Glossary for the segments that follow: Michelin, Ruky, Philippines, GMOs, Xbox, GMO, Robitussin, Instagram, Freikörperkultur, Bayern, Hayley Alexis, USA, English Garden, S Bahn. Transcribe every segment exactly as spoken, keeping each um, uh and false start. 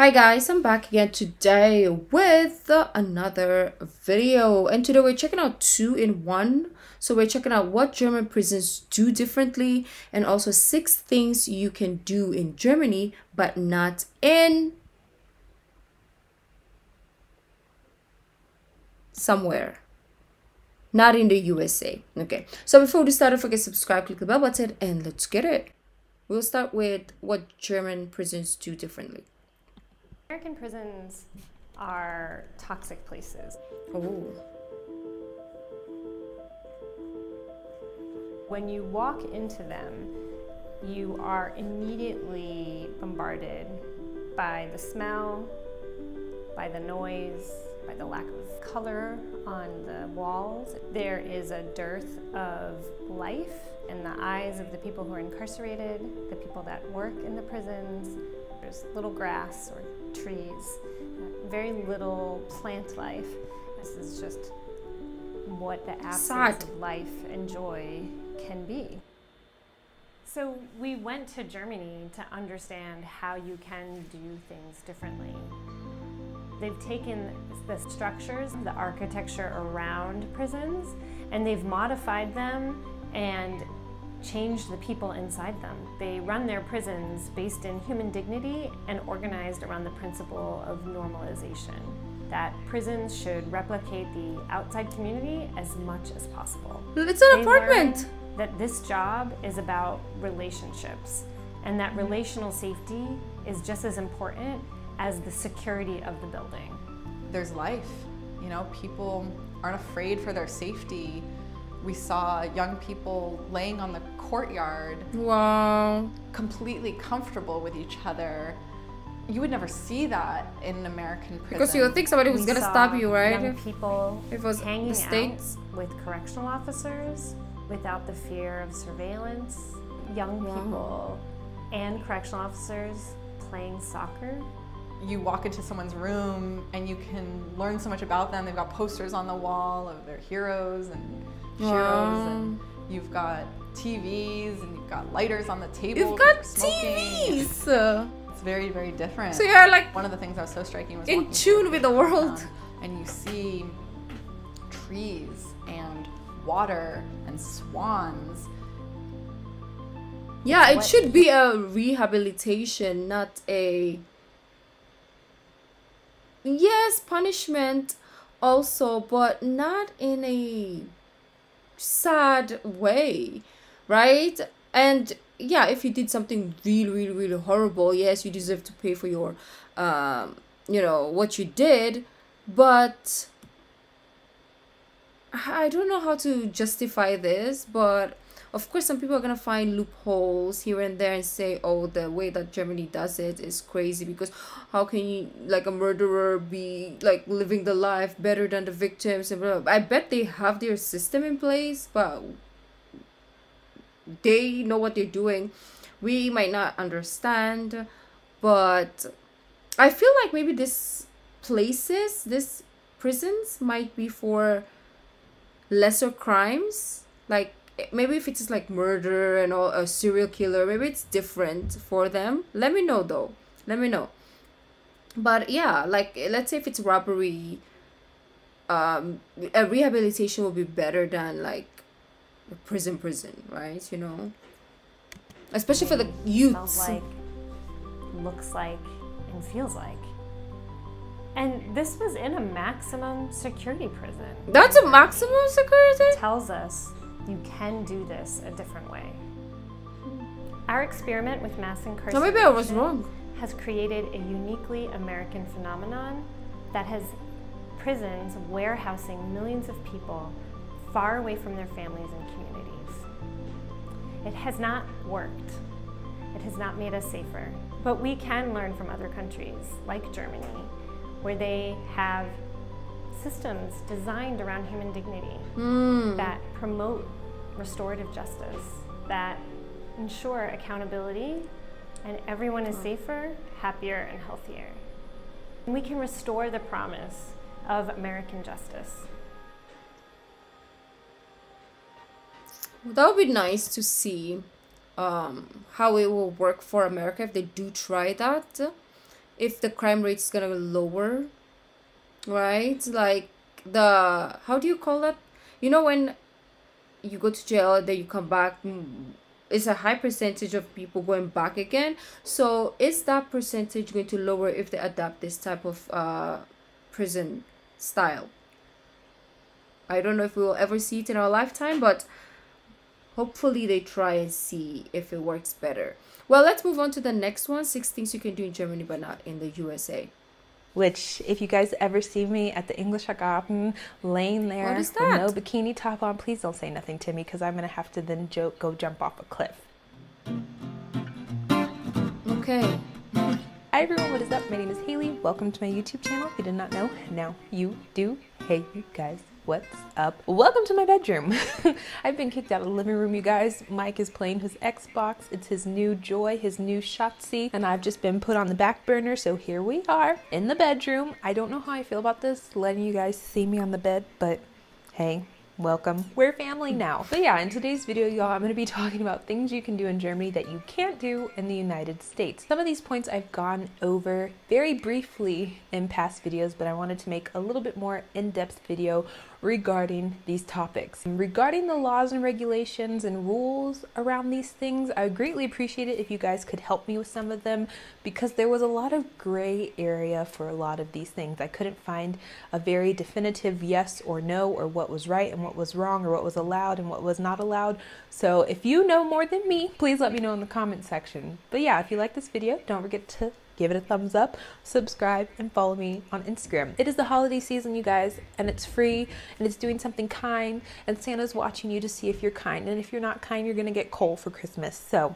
Hi guys, I'm back again today with another video, and today we're checking out two in one. So we're checking out what German prisons do differently, and also six things you can do in Germany but not in somewhere not in the U S A. Okay, so before we start, don't forget to subscribe, click the bell button, and let's get it. We'll start with what German prisons do differently. American prisons are toxic places. Ooh. When you walk into them, you are immediately bombarded by the smell, by the noise, by the lack of color on the walls. There is a dearth of life in the eyes of the people who are incarcerated, the people that work in the prisons. There's little grass or trees, very little plant life. This is just what the absence Sad. of life and joy can be. So we went to Germany to understand how you can do things differently. They've taken the structures, the architecture around prisons, and they've modified them and change the people inside them. They run their prisons based in human dignity and organized around the principle of normalization, that prisons should replicate the outside community as much as possible. It's an apartment! That this job is about relationships, and that relational safety is just as important as the security of the building. There's life, you know, people aren't afraid for their safety. We saw young people laying on the courtyard, wow, completely comfortable with each other. You would never see that in an American prison. Because you would think somebody was we gonna stab you, right? Young people if it was hanging the States. out with correctional officers without the fear of surveillance. Young wow. people and correctional officers playing soccer. You walk into someone's room and you can learn so much about them. They've got posters on the wall of their heroes and Wow. and you've got T Vs and you've got lighters on the table. You've got T Vs! It's very, very different. So you're like one of the things that was so striking was in tune with the world. Down, and you see trees and water and swans. Yeah, it what? should be a rehabilitation, not a yes, punishment also, but not in a sad way, right? And yeah, if you did something really really really horrible, yes, you deserve to pay for your um you know what you did, but I don't know how to justify this. But of course some people are gonna find loopholes here and there and say, oh, the way that Germany does it is crazy, because how can you like a murderer be like living the life better than the victims and blah, blah. I bet they have their system in place, but they know what they're doing. We might not understand, but I feel like maybe this places this prisons might be for lesser crimes, like maybe if it's like murder and all, a serial killer, maybe it's different for them. Let me know though. Let me know. But yeah, like let's say if it's robbery, um, a rehabilitation will be better than like a prison, prison, right? You know, especially for the youth. Smells like, looks like, and feels like. And this was in a maximum security prison. That's a maximum security? It tells us you can do this a different way. Our experiment with mass incarceration no, maybe I was wrong. has created a uniquely American phenomenon that has prisons warehousing millions of people far away from their families and communities. It has not worked. It has not made us safer. But we can learn from other countries, like Germany, where they have systems designed around human dignity mm. that promote restorative justice, that ensure accountability, and everyone is safer, happier, and healthier. And we can restore the promise of American justice. That would be nice to see um, how it will work for America if they do try that. if the crime rate is gonna lower, right? Like the, how do you call that? You know, when you go to jail, then you come back, it's a high percentage of people going back again. So is that percentage going to lower if they adapt this type of uh prison style? I don't know if we will ever see it in our lifetime, but hopefully they try and see if it works better. Well, let's move on to the next one. Six things you can do in Germany but not in the U S A. Which, if you guys ever see me at the English Garden laying there with no bikini top on, please don't say nothing to me, because I'm going to have to then joke, go jump off a cliff. Okay. Hi everyone, what is up? My name is Haley. Welcome to my YouTube channel. If you did not know, now you do. Hey, you guys. What's up? Welcome to my bedroom. I've been kicked out of the living room, you guys. Mike is playing his Xbox. It's his new joy, his new Shotzi, and I've just been put on the back burner, so here we are in the bedroom. I don't know how I feel about this, letting you guys see me on the bed, but hey, welcome. We're family now. But yeah, in today's video, y'all, I'm going to be talking about things you can do in Germany that you can't do in the United States. Some of these points I've gone over very briefly in past videos, but I wanted to make a little bit more in-depth video regarding these topics. And regarding the laws and regulations and rules around these things, I would greatly appreciate it if you guys could help me with some of them, because there was a lot of gray area for a lot of these things. I couldn't find a very definitive yes or no, or what was right and what was wrong, or what was allowed and what was not allowed. So if you know more than me, please let me know in the comment section. But yeah, if you like this video, don't forget to give it a thumbs up, subscribe, and follow me on Instagram. It is the holiday season, you guys, and it's free, and it's doing something kind, and Santa's watching you to see if you're kind, and if you're not kind, you're gonna get coal for Christmas. So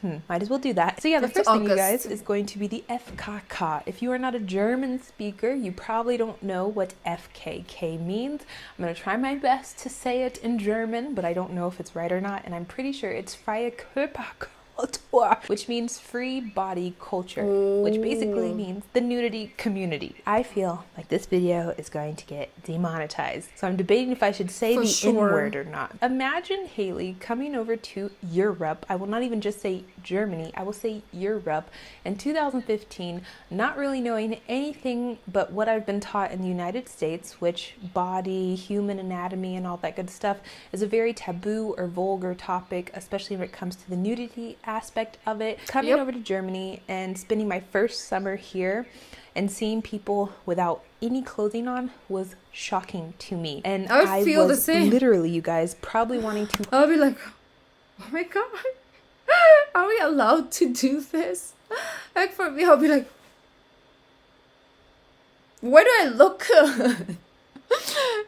hmm, might as well do that. So yeah, the it's first August. thing, you guys, is going to be the F K K. If you are not a German speaker, you probably don't know what F K K means. I'm going to try my best to say it in German, but I don't know if it's right or not, and I'm pretty sure it's Freikörperkultur, which means free body culture, which basically means the nudity community. I feel like this video is going to get demonetized, so I'm debating if I should say For the sure. N-word or not. Imagine Haley coming over to Europe, I will not even just say Germany, I will say Europe, in two thousand fifteen, not really knowing anything but what I've been taught in the United States, which body, human anatomy, and all that good stuff is a very taboo or vulgar topic, especially when it comes to the nudity aspect of it. Coming yep. over to Germany and spending my first summer here and seeing people without any clothing on was shocking to me, and I, would I feel was the same. literally, you guys, probably wanting to I'll be like, oh my god, are we allowed to do this? Like, for me, I'll be like, where do I look?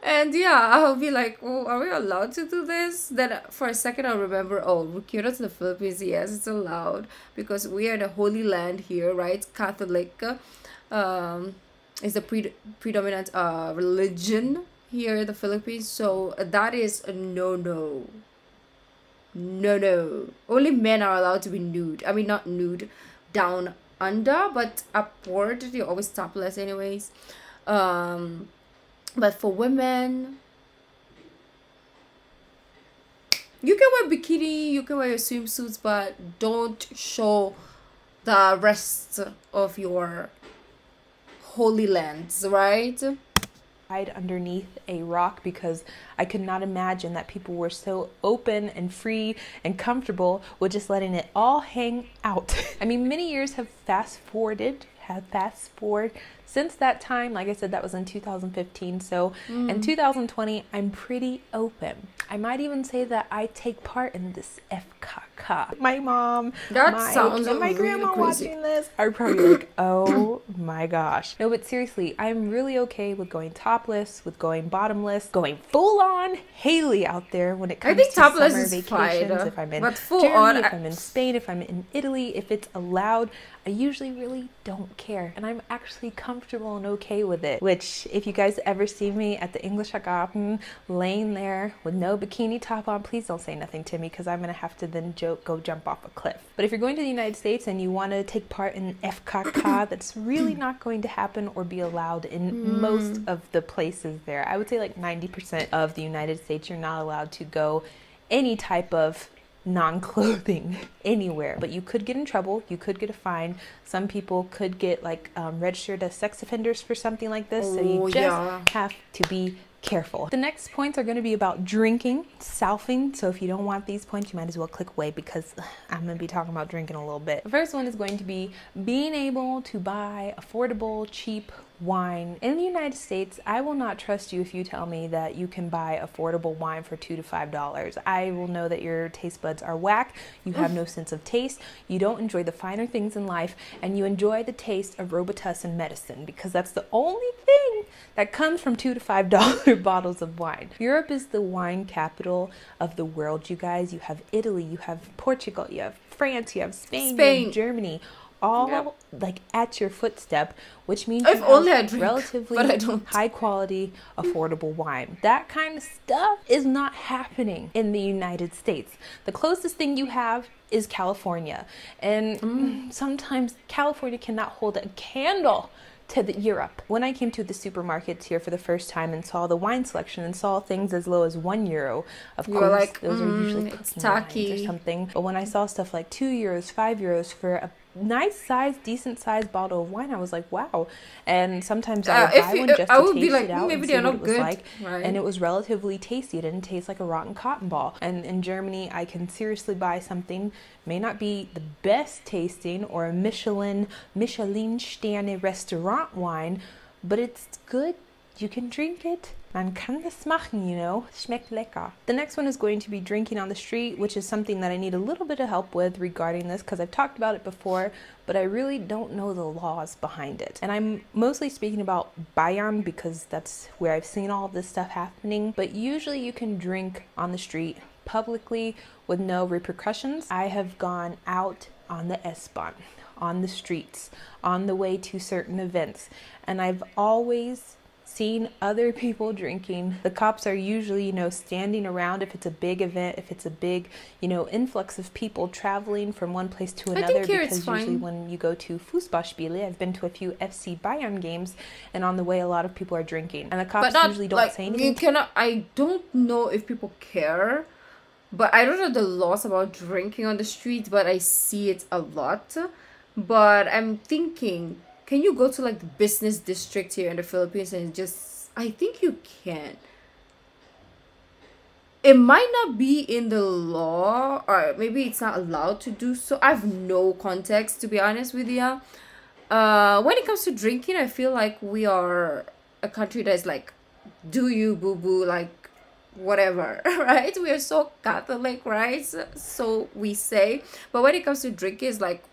And yeah, I'll be like, oh, are we allowed to do this? Then for a second I'll remember, oh, Rukira to the Philippines, yes, it's allowed, because we are in a holy land here, right? Catholic um, is the pre predominant uh, religion here in the Philippines, so that is a no-no. No-no. Only men are allowed to be nude. I mean, not nude, down under, but upward, they're always topless anyways. Um... But for women, you can wear bikini, you can wear your swimsuits, but don't show the rest of your holy lands, right? Hide underneath a rock, because I could not imagine that people were so open and free and comfortable with just letting it all hang out. I mean, many years have fast forwarded. Have fast forward since that time. Like I said, that was in two thousand fifteen, so mm. in two thousand twenty I'm pretty open. I might even say that I take part in this F K K. My mom, that my, sounds and my really grandma crazy. watching this are probably like, oh my gosh. No, but seriously, I'm really okay with going topless, with going bottomless, going full on Haley out there when it comes I think to topless summer is vacations. Fine, if I'm in but full Germany, on, if I'm in Spain, if I'm in Italy, if it's allowed, I usually really don't care, and I'm actually comfortable and okay with it. Which, if you guys ever see me at the English Garden laying there with no bikini top on, please don't say nothing to me, because I'm gonna have to then joke, go jump off a cliff. But if you're going to the United States and you want to take part in F K K, that's really not going to happen or be allowed in mm. most of the places there. I would say like ninety percent of the United States, you're not allowed to go any type of non-clothing anywhere. But you could get in trouble, you could get a fine. Some people could get like um, registered as sex offenders for something like this. Oh, so you just yeah. have to be careful. The next points are going to be about drinking, selfing. So if you don't want these points, you might as well click away because I'm going to be talking about drinking a little bit. The first one is going to be being able to buy affordable, cheap wine. In the United States, I will not trust you if you tell me that you can buy affordable wine for two to five dollars. I will know that your taste buds are whack, you have no sense of taste, you don't enjoy the finer things in life, and you enjoy the taste of Robitussin medicine because that's the only thing that comes from two to five dollar bottles of wine. Europe is the wine capital of the world, you guys. You have Italy, you have Portugal, you have France, you have Spain, Spain. You have Germany. All yep. like at your footstep, which means I've you only have drink, relatively high quality, affordable wine. That kind of stuff is not happening in the United States. The closest thing you have is California, and mm. sometimes California cannot hold a candle to the Europe. When I came to the supermarkets here for the first time and saw the wine selection and saw things as low as one euro, of You're course, like, those mm, are usually cooking wines or something. But when I saw stuff like two euros, five euros for a nice size, decent size bottle of wine, I was like, wow. And sometimes I would uh, buy you, one just I to would taste be like, it out maybe and see what it was good. Like. Right. And it was relatively tasty. It didn't taste like a rotten cotton ball. And in Germany, I can seriously buy something, may not be the best tasting or a Michelin, Michelin Sterne restaurant wine, but it's good. You can drink it. Man kann das machen, you know. Schmeckt lecker. The next one is going to be drinking on the street, which is something that I need a little bit of help with regarding this because I've talked about it before, but I really don't know the laws behind it. And I'm mostly speaking about Bayern because that's where I've seen all this stuff happening. But usually you can drink on the street publicly with no repercussions. I have gone out on the S Bahn, on the streets, on the way to certain events, and I've always seen other people drinking. The cops are usually, you know, standing around if it's a big event, if it's a big, you know, influx of people traveling from one place to another. I think here because it's usually fine. When you go to Fußballspiel, I've been to a few F C Bayern games, and on the way a lot of people are drinking. And the cops not, usually don't like, say anything. You cannot, I don't know if people care, but I don't know the laws about drinking on the street, but I see it a lot. But I'm thinking, can you go to like the business district here in the Philippines and just, I think you can. It might not be in the law, or maybe it's not allowed to do so. I have no context, to be honest with you. Uh, when it comes to drinking, I feel like we are a country that is like, do you boo boo, like whatever, right? We are so Catholic, right? So we say, but when it comes to drinking, it's like,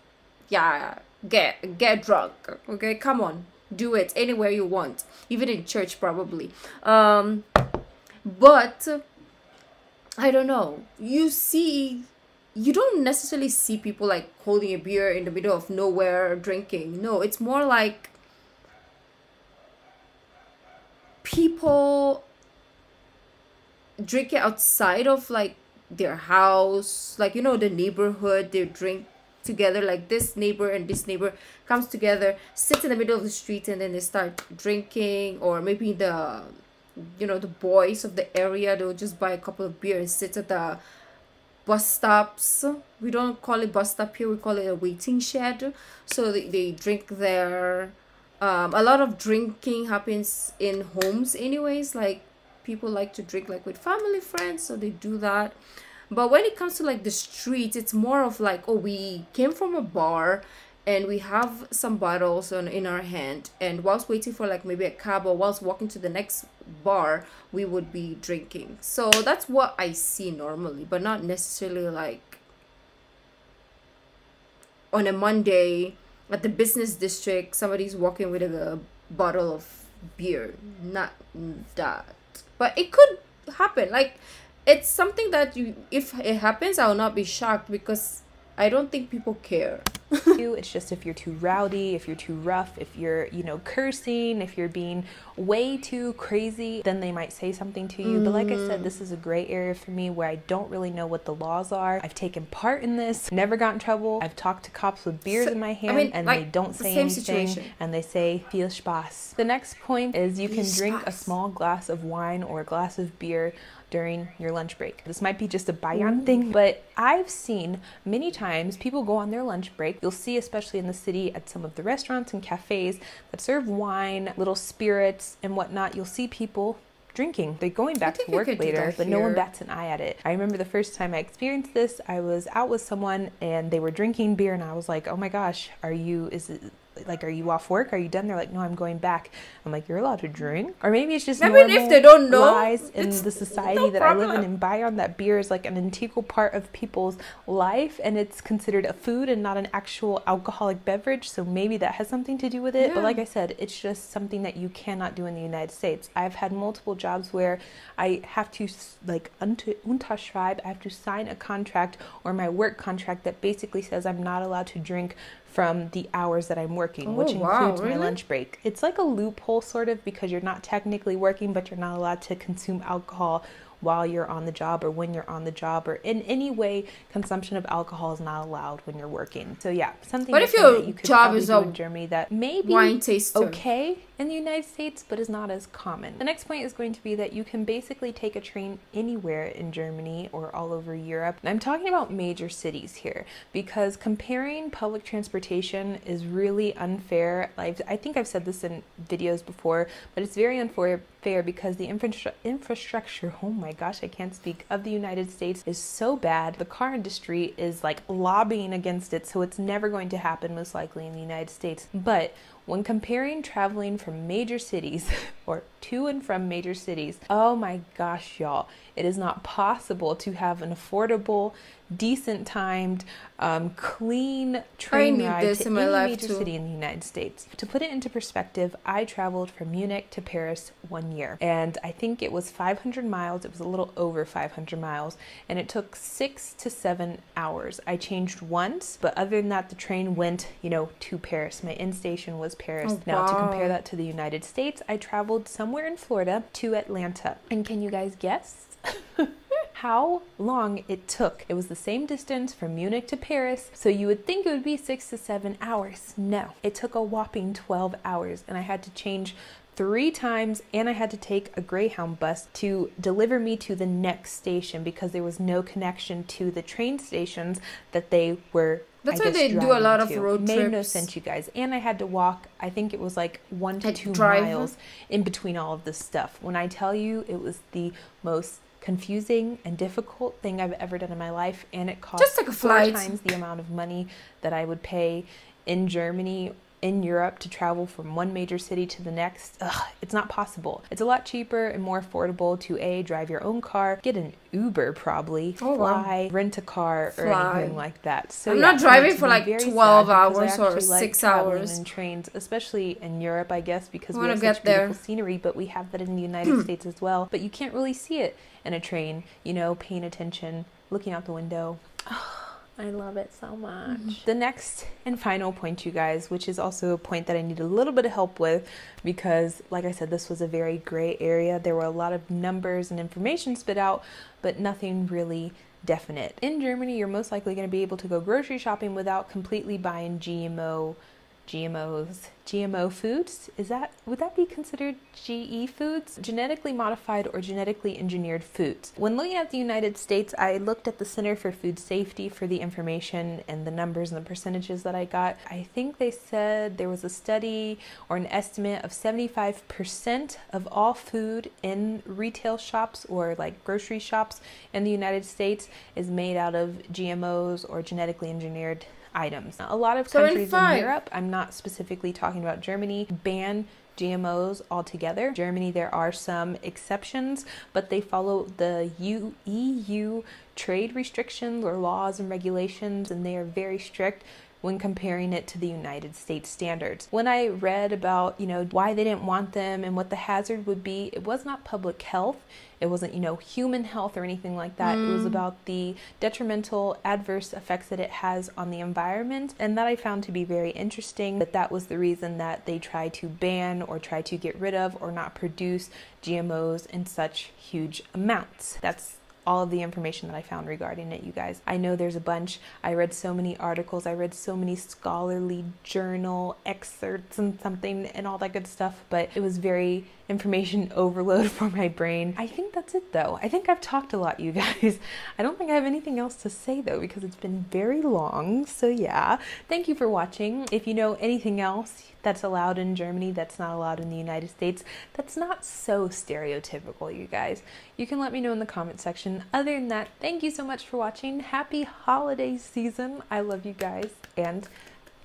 yeah, get get drunk, okay, come on, do it anywhere you want, even in church probably. Um but I don't know, you see, you don't necessarily see people like holding a beer in the middle of nowhere drinking. No, it's more like people drink it outside of like their house, like, you know, the neighborhood. They drink together, like this neighbor and this neighbor comes together, sits in the middle of the street, and then they start drinking. Or maybe the, you know, the boys of the area, they'll just buy a couple of beer and sit at the bus stops. We don't call it bus stop here, we call it a waiting shed. So they, they drink there. Um, a lot of drinking happens in homes anyways, like people like to drink like with family, friends, so they do that. But when it comes to like the streets, it's more of like, oh, we came from a bar and we have some bottles on, in our hand. And whilst waiting for like maybe a cab or whilst walking to the next bar, we would be drinking. So that's what I see normally, but not necessarily like on a Monday at the business district, somebody's walking with a bottle of beer. Not that. But it could happen. Like, it's something that you, if it happens, I will not be shocked because I don't think people care. It's just if you're too rowdy, if you're too rough, if you're, you know, cursing, if you're being way too crazy, then they might say something to you. Mm. But like I said, this is a gray area for me where I don't really know what the laws are. I've taken part in this, never got in trouble. I've talked to cops with beers so, in my hand, I mean, and like, they don't say anything situation. And they say, viel Spaß. The next point is you can drink a small glass of wine or a glass of beer during your lunch break. This might be just a Bayern thing, but I've seen many times people go on their lunch break. You'll see, especially in the city, at some of the restaurants and cafes that serve wine, little spirits and whatnot, you'll see people drinking. They're going back to work later, but no one bats an eye at it. I remember the first time I experienced this, I was out with someone and they were drinking beer and I was like, oh my gosh, are you, is it, like, are you off work? Are you done? They're like, no, I'm going back. I'm like, you're allowed to drink? Or maybe it's just I mean, if they don't know, lies in the society no that I live in in Bayern that beer is like an integral part of people's life and it's considered a food and not an actual alcoholic beverage. So maybe that has something to do with it. Yeah. But like I said, it's just something that you cannot do in the United States. I've had multiple jobs where I have to like unterschreiben, I have to sign a contract or my work contract that basically says I'm not allowed to drink from the hours that I'm working, oh, which includes wow, really? my lunch break. It's like a loophole sort of because you're not technically working, but you're not allowed to consume alcohol while you're on the job or when you're on the job or in any way, consumption of alcohol is not allowed when you're working. So yeah, something but if your that you could job is do in Germany that may be wine taster. okay in the United States, but is not as common. The next point is going to be that you can basically take a train anywhere in Germany or all over Europe. And I'm talking about major cities here because comparing public transportation is really unfair. I've, I think I've said this in videos before, but it's very unfair because the infra infrastructure, oh my gosh, I can't speak, of the United States is so bad. The car industry is like lobbying against it, so it's never going to happen most likely in the United States. But when comparing traveling from major cities or to and from major cities, oh my gosh, y'all, it is not possible to have an affordable, decent timed, um, clean train ride to any major city in the United States. To put it into perspective, I traveled from Munich to Paris one year and I think it was five hundred miles. It was a little over five hundred miles and it took six to seven hours. I changed once, but other than that, the train went, you know, to Paris. My end station was Paris. Oh, now wow. to compare that to the United States, I traveled somewhere in Florida to Atlanta. And can you guys guess how long it took? It was the same distance from Munich to Paris, so you would think it would be six to seven hours. No, it took a whopping twelve hours and I had to change three times and I had to take a Greyhound bus to deliver me to the next station because there was no connection to the train stations that they were That's I why they do a lot to. of road it made trips. Made no sense, you guys. And I had to walk, I think it was like one to two drive. miles in between all of this stuff. When I tell you, it was the most confusing and difficult thing I've ever done in my life. And it cost Just like a four times the amount of money that I would pay in Germany, in Europe, to travel from one major city to the next. Ugh, it's not possible. It's a lot cheaper and more affordable to A, drive your own car, get an Uber probably, oh, fly, wow. rent a car, fly. or anything like that. So I'm yeah, not driving for like twelve hours or six like hours in trains, especially in Europe, I guess, because we have such beautiful there. scenery, but we have that in the United States as well. But you can't really see it in a train, you know, paying attention, looking out the window. I love it so much. Mm-hmm. The next and final point, you guys, which is also a point that I need a little bit of help with because, like I said, this was a very gray area. There were a lot of numbers and information spit out, but nothing really definite. In Germany, you're most likely going to be able to go grocery shopping without completely buying G M O, G M Os, G M O foods. Is that, would that be considered G E foods? Genetically modified or genetically engineered foods. When looking at the United States, I looked at the Center for Food Safety for the information and the numbers and the percentages that I got. I think they said there was a study or an estimate of seventy-five percent of all food in retail shops or like grocery shops in the United States is made out of G M Os or genetically engineered items. Now, a lot of countries in Europe, I'm not specifically talking about Germany, ban G M Os altogether. Germany, there are some exceptions, but they follow the E U trade restrictions or laws and regulations, and they are very strict. when comparing it to the United States standards. When I read about, you know, why they didn't want them and what the hazard would be, it was not public health. It wasn't, you know, human health or anything like that. Mm. It was about the detrimental adverse effects that it has on the environment. And that I found to be very interesting, that that was the reason that they try to ban or try to get rid of or not produce G M Os in such huge amounts. That's all of the information that I found regarding it, you guys. I know there's a bunch. I read so many articles. I read so many scholarly journal excerpts and something and all that good stuff, but it was very information overload for my brain. I think that's it though. I think I've talked a lot, you guys. I don't think I have anything else to say though, because it's been very long. So yeah, thank you for watching. If you know anything else that's allowed in Germany that's not allowed in the United States, that's not so stereotypical, you guys, you can let me know in the comment section. Other than that, thank you so much for watching. Happy holiday season. I love you guys, and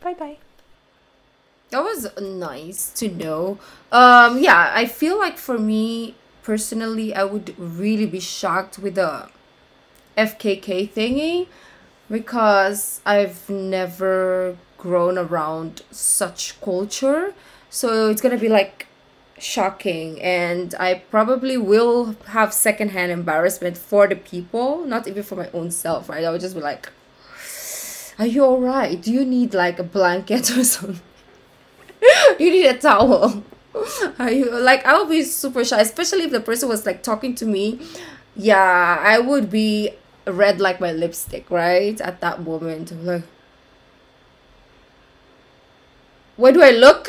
bye-bye. That was nice to know. Um, yeah, I feel like for me personally, I would really be shocked with the F K K thingy, because I've never grown around such culture, so it's gonna be like shocking, and I probably will have secondhand embarrassment for the people, not even for my own self, right? I would just be like, are you all right? Do you need like a blanket or something? You need a towel? Are you like, I would be super shy, especially if the person was like talking to me. Yeah, I would be red like my lipstick, right? At that moment, I'm like, where do I look?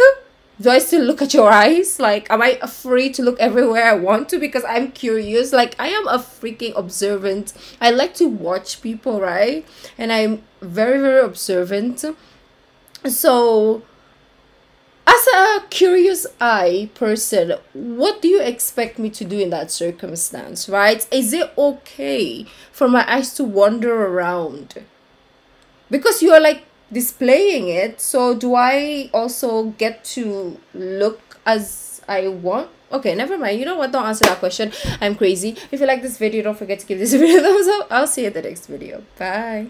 Do I still look at your eyes? Like, am I free to look everywhere I want to? Because I'm curious. Like, I am a freaking observant. I like to watch people, right? And I'm very, very observant. So, as a curious eye person, what do you expect me to do in that circumstance, right? Is it okay for my eyes to wander around? Because you are like displaying it, so do I also get to look as I want? Okay, never mind. You know what? Don't answer that question. I'm crazy. If you like this video, don't forget to give this video a thumbs up. I'll see you in the next video. Bye.